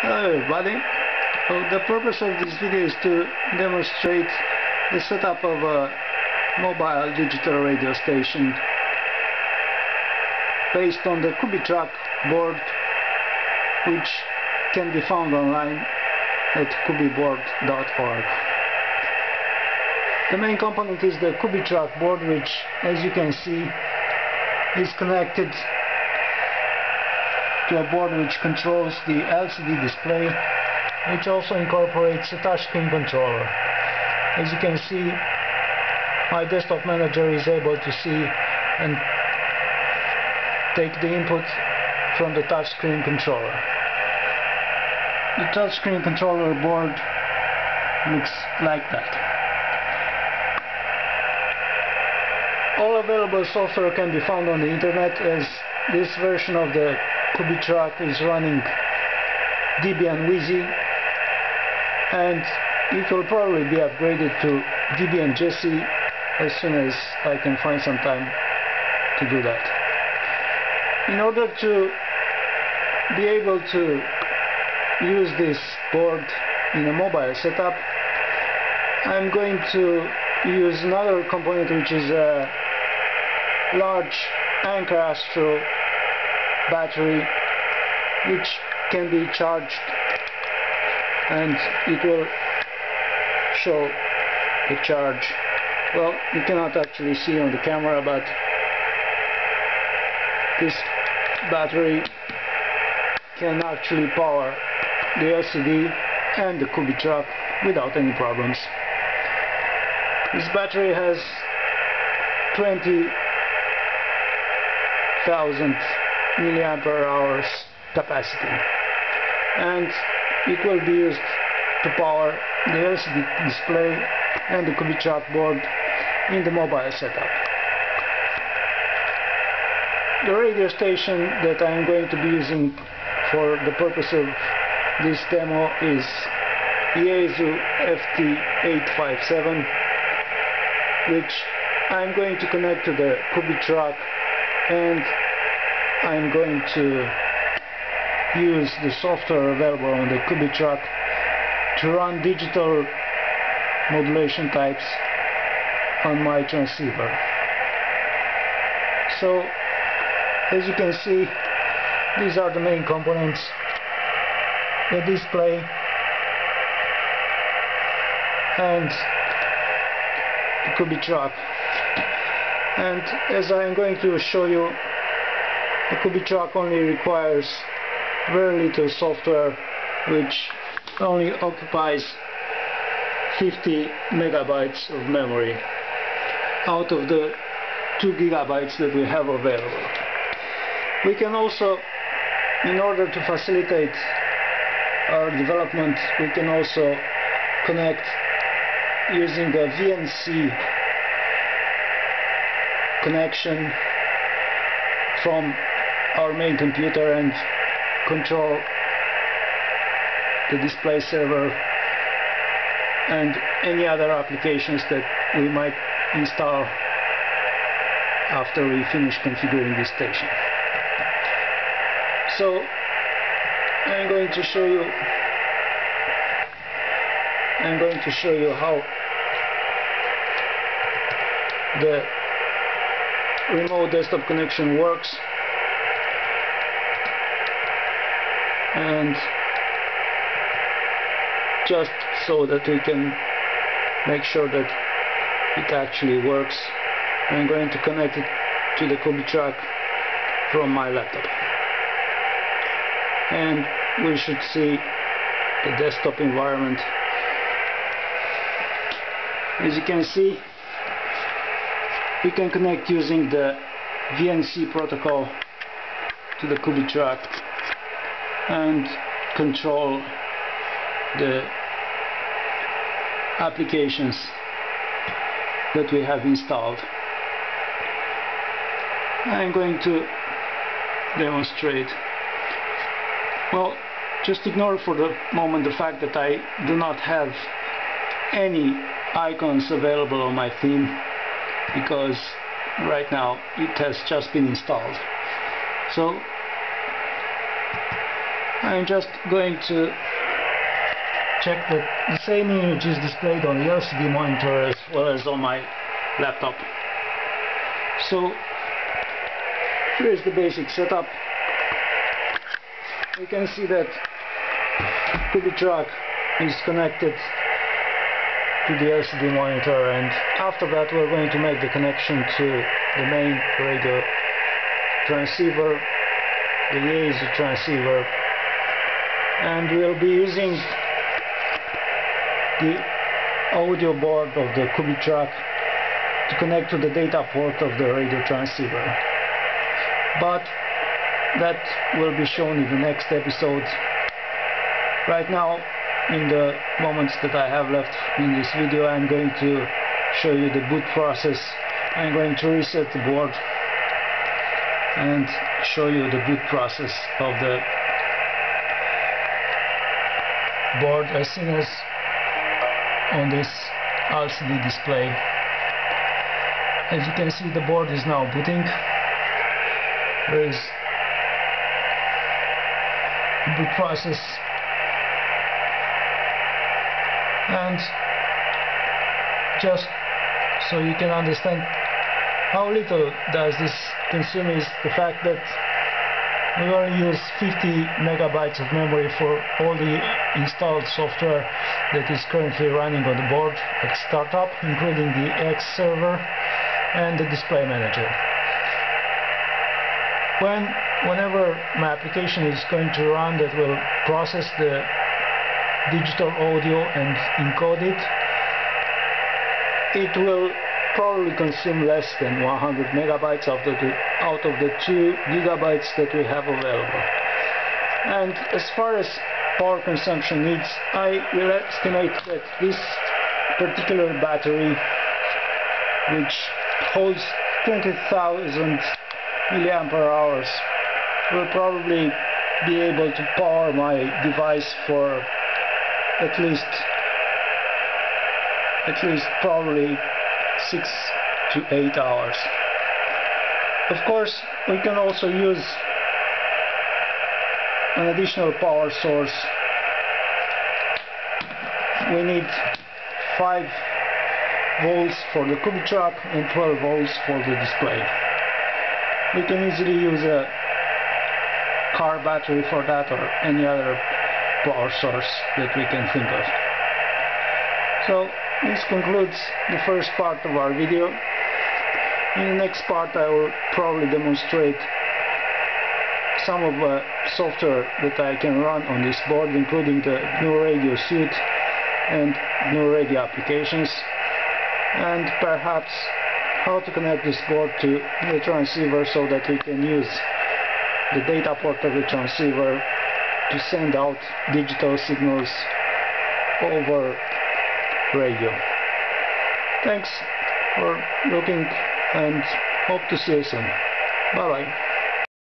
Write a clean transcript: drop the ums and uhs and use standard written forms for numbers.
Hello everybody, well, the purpose of this video is to demonstrate the setup of a mobile digital radio station based on the Cubietruck board, which can be found online at Cubieboard.org. The main component is the Cubietruck board, which, as you can see, is connected to a board which controls the LCD display, which also incorporates a touchscreen controller. As you can see, my desktop manager is able to see and take the input from the touchscreen controller. The touchscreen controller board looks like that. All available software can be found on the internet, as this version of the Cubietruck is running Debian Wheezy, and it will probably be upgraded to Debian Jessie as soon as I can find some time to do that. In order to be able to use this board in a mobile setup, I'm going to use another component, which is a large Anchor Astro battery, which can be charged, and it will show the charge. Well, you cannot actually see on the camera, but this battery can actually power the LCD and the Cubietruck without any problems. This battery has 20,000 milliampere hours capacity, and it will be used to power the LCD display and the Cubietruck board in the mobile setup. The radio station that I am going to be using for the purpose of this demo is Yaesu FT857, which I am going to connect to the Cubietruck, and I'm going to use the software available on the Cubietruck to run digital modulation types on my transceiver. So, as you can see, these are the main components: the display and the Cubietruck. And as I am going to show you, the Cubietruck only requires very little software, which only occupies 50 megabytes of memory out of the 2 gigabytes that we have available. We can also, in order to facilitate our development, we can also connect using the VNC connection from our main computer and control the display server and any other applications that we might install after we finish configuring this station. So I'm going to show you how the remote desktop connection works, and just so that we can make sure that it actually works, I'm going to connect it to the Cubietruck from my laptop, and we should see the desktop environment. As you can see, we can connect using the VNC protocol to the Cubietruck and control the applications that we have installed. I'm going to demonstrate. Well, just ignore for the moment the fact that I do not have any icons available on my theme, because right now it has just been installed. So I'm just going to check that the same image is displayed on the LCD monitor as well as on my laptop. So here is the basic setup. You can see that Cubietruck is connected to the LCD monitor, and after that we're going to make the connection to the main radio transceiver, the Yaesu transceiver, and we'll be using the audio board of the Cubietruck to connect to the data port of the radio transceiver. But that will be shown in the next episode. Right now, in the moments that I have left in this video, I'm going to show you the boot process. I'm going to reset the board and show you the boot process of the board as seen as on this LCD display. As you can see, the board is now booting. There is the boot process, and just so you can understand how little does this consume is the fact that we only use 50 megabytes of memory for all the installed software that is currently running on the board at startup, including the X server and the display manager. Whenever my application is going to run, that will process the digital audio and encode it, it will probably consume less than 100 megabytes out of the 2 gigabytes that we have available. And as far as power consumption needs, I will estimate that this particular battery, which holds 20,000 milliampere hours, will probably be able to power my device for at least probably 6 to 8 hours. Of course, we can also use an additional power source. We need 5 volts for the Cubietruck and 12 volts for the display. We can easily use a car battery for that, or any other power source that we can think of. So this concludes the first part of our video. In the next part I will probably demonstrate some of the software that I can run on this board, including the GNU radio suite and GNU radio applications, and perhaps how to connect this board to the transceiver so that we can use the data port of the transceiver to send out digital signals over radio. Thanks for looking and hope to see you soon. Bye bye.